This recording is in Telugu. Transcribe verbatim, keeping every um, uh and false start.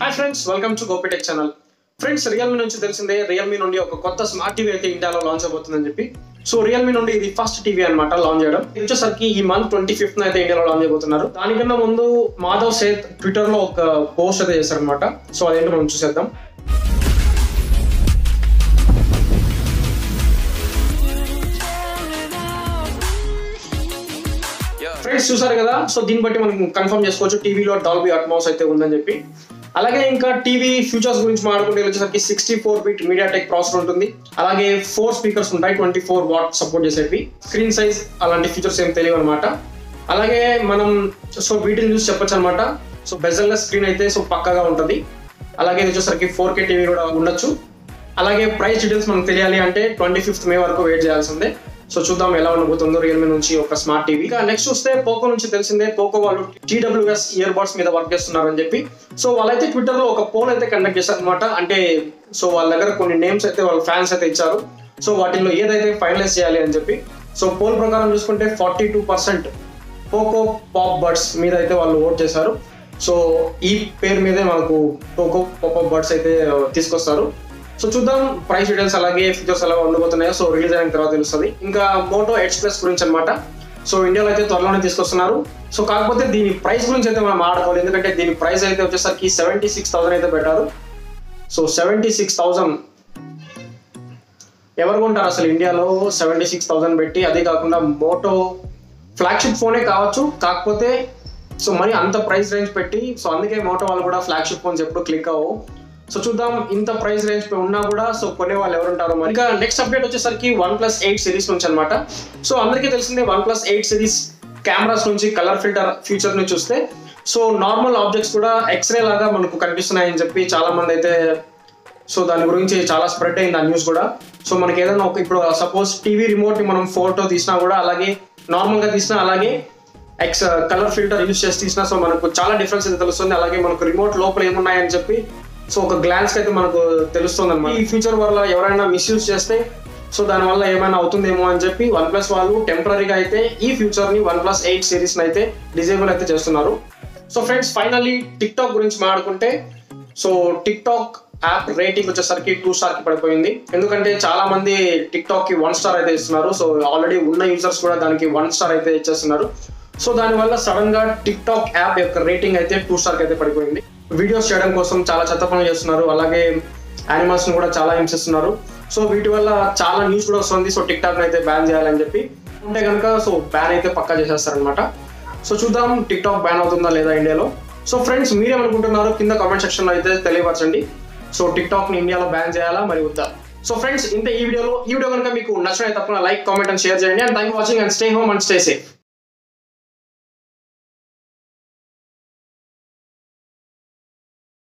Hi friends welcome to Gopitech channel friends Realme నుంచి తెలిసిందే रियलमी నుండి ఒక కొత్త స్మార్ట్ టీవీ అయితే ఇండియాలో లాంచ్ అవబోతుందని చెప్పి సో రియల్మీ నుండి ఇది ఫస్ట్ టీవీ అన్నమాట లాంచ్ చేయడం. ఇది వచ్చేసరికి ఈ మంత్ ట్వంటీ ఫిఫ్త్ అయితే ఇండియాలో లాంచ్ చేయబోతున్నారు. దానికన్నా ముందు మాధవ్ శేత్ ట్విట్టర్ లో ఒక పోస్ట్ అయితే చేశారు అన్నమాట. సో అదేంటో మనం చూసేద్దాం. ఫ్రెండ్స్ చూసారు కదా, సో దీని బట్టి మనం కన్ఫర్మ్ చేసుకోవచ్చు టీవీలో డॉल्బी एटमॉस అయితే ఉందని చెప్పి. అలాగే ఇంకా టీవీ ఫీచర్స్ గురించి మాట్లాడుకుంటే వచ్చేసరికి sixty four bit MediaTek processor ఉంటుంది. అలాగే ఫోర్ స్పీకర్స్ ఉంటాయి, ట్వంటీ ఫోర్ వాట్ సపోర్ట్ చేసేవి. స్క్రీన్ సైజ్ అలాంటి ఫీచర్స్ ఏం తెలియవు అనమాట. అలాగే మనం సో వీటిని చూసి చెప్పొచ్చు అనమాట. సో బెజల్ స్క్రీన్ అయితే సో పక్కగా ఉంటుంది. అలాగే వచ్చేసరికి ఫోర్ కే టీవీ కూడా ఉండొచ్చు. అలాగే ప్రైస్ డీటెయిల్స్ మనకు తెలియాలి అంటే ట్వంటీ ఫిఫ్త్ మే వరకు వెయిట్ చేయాల్సిందే. సో చూద్దాం ఎలా ఉండబోతుందో రియల్మీ నుంచి ఒక స్మార్ట్ టీవీ. నెక్స్ట్ వస్తే పోకో నుంచి తెలిసిందే, పోకో వాళ్ళు టీడబ్ల్యూఎస్ ఇయర్ బడ్స్ మీద వర్క్ చేస్తున్నారు అని చెప్పి. సో వాళ్ళైతే ట్విట్టర్ లో ఒక పోల్ అయితే కండక్ట్ చేశారు అనమాట. అంటే సో వాళ్ళ దగ్గర కొన్ని నేమ్స్ అయితే వాళ్ళ ఫ్యాన్స్ అయితే ఇచ్చారు. సో వాటిలో ఏదైతే ఫైనలైజ్ చేయాలి అని చెప్పి. సో పోల్ ప్రకారం చూసుకుంటే forty two percent Poco pop buds మీద అయితే వాళ్ళు ఓట్ చేశారు. సో ఈ పేరు మీదే మనకు పోకో పాప్ బడ్స్ అయితే తీసుకొస్తారు. సో చూద్దాం ప్రైస్ డీటెయిల్స్ అలాగే ఫీచర్స్ ఎలా ఉండబోతున్నాయో సో రిలీజ్ అయిన తర్వాత తెలుస్తుంది. ఇంకా మోటో ఎట్స్ ప్లస్ గురించి అనమాట. సో ఇండియాలో అయితే త్వరలోనే తీసుకొస్తున్నారు. సో కాకపోతే దీని ప్రైస్ గురించి అయితే మనం ఆడుకోవాలి, ఎందుకంటే దీని ప్రైస్ అయితే వచ్చేసరికి సెవెంటీ సిక్స్ థౌసండ్ అయితే పెట్టారు. సో సెవెంటీ సిక్స్ థౌసండ్ ఎవరు కొంటారు అసలు ఇండియాలో? సెవెంటీ సిక్స్ థౌసండ్ పెట్టి అదే కాకుండా మోటో ఫ్లాగ్షిప్ ఫోనే కావచ్చు, కాకపోతే సో మరి అంత ప్రైస్ రేంజ్ పెట్టి. సో అందుకే మోటో వాళ్ళు కూడా ఫ్లాగ్షిప్ ఫోన్స్ ఎప్పుడు క్లిక్ అవ్వవు. సో చూద్దాం ఇంత ప్రైస్ రేంజ్ పై ఉన్నా కూడా సో కొనే వాళ్ళు ఎవరు ఉంటారు. ఇంకా నెక్స్ట్ అప్డేట్ వచ్చేసరికి వన్ ప్లస్ ఎయిట్ సిరీస్ నుంచి అనమాట. సో అందరికీ తెలిసిందే OnePlus eight series cameras నుంచి కలర్ ఫిల్టర్ ఫీచర్ ని చూస్తే సో నార్మల్ ఆబ్జెక్ట్స్ కూడా ఎక్స్రే లాగా మనకు కనిపిస్తున్నాయని చెప్పి చాలా మంది అయితే సో దాని గురించి చాలా స్ప్రెడ్ అయింది ఆ న్యూస్ కూడా. సో మనకి ఏదైనా ఒక ఇప్పుడు సపోజ్ టీవీ రిమోట్ ని మనం ఫోటో తీసినా కూడా అలాగే నార్మల్ గా తీసినా అలాగే ఎక్స్ కలర్ ఫిల్టర్ యూజ్ చేసి తీసినా సో మనకు చాలా డిఫరెన్స్ అయితే తెలుస్తుంది. అలాగే మనకు రిమోట్ లోపల ఏమున్నాయని చెప్పి సో ఒక గ్లాన్స్ అయితే మనకు తెలుస్తుంది అనమాట. ఈ ఫీచర్ వల్ల ఎవరైనా మిస్యూజ్ చేస్తే సో దానివల్ల ఏమైనా అవుతుందేమో అని చెప్పి వన్ ప్లస్ వాళ్ళు టెంపరీగా అయితే ఈ ఫ్యూచర్ ని వన్ ప్లస్ ఎయిట్ సిరీస్ అయితే డిజేబుల్ అయితే చేస్తున్నారు. So friends finally TikTok గురించి మాట్లాడుకుంటే so TikTok app rating వచ్చేసరికి టూ స్టార్ కి పడిపోయింది. ఎందుకంటే చాలా మంది టిక్ టాక్ కి వన్ స్టార్ అయితే ఇస్తున్నారు. సో ఆల్రెడీ ఉన్న యూజర్స్ కూడా దానికి వన్ స్టార్ అయితే ఇచ్చేస్తున్నారు. సో దానివల్ల సడన్ గా టిక్ టాక్ యాప్ యొక్క రేటింగ్ అయితే టూ స్టార్ కి అయితే పడిపోయింది. వీడియోస్ చేయడం కోసం చాలా చెత్త పనులు చేస్తున్నారు, అలాగే యానిమల్స్ ని కూడా చాలా హింసిస్తున్నారు. సో వీటి వల్ల చాలా న్యూస్ కూడా వస్తుంది. సో టిక్ టాక్ అయితే బ్యాన్ చేయాలని చెప్పి ఉంటే కనుక సో బ్యాన్ అయితే పక్కా చేసేస్తారనమాట. సో చూద్దాం టిక్ టాక్ బ్యాన్ అవుతుందా లేదా ఇండియాలో. సో ఫ్రెండ్స్ మీరేమనుకుంటున్నారు కింద కామెంట్ సెక్షన్ లో అయితే తెలియపరచండి. సో టిక్ టాక్ ని ఇండియాలో బ్యాన్ చేయాలా మరి వద్దా? సో ఫ్రెండ్స్ ఇంత ఈ వీడియోలో. ఈ వీడియో కనుక మీకు నచ్చినట్లయితే తప్పకుండా లైక్, కామెంట్ అండ్ షేర్ చేయండి. And thank you watching and stay home and stay safe.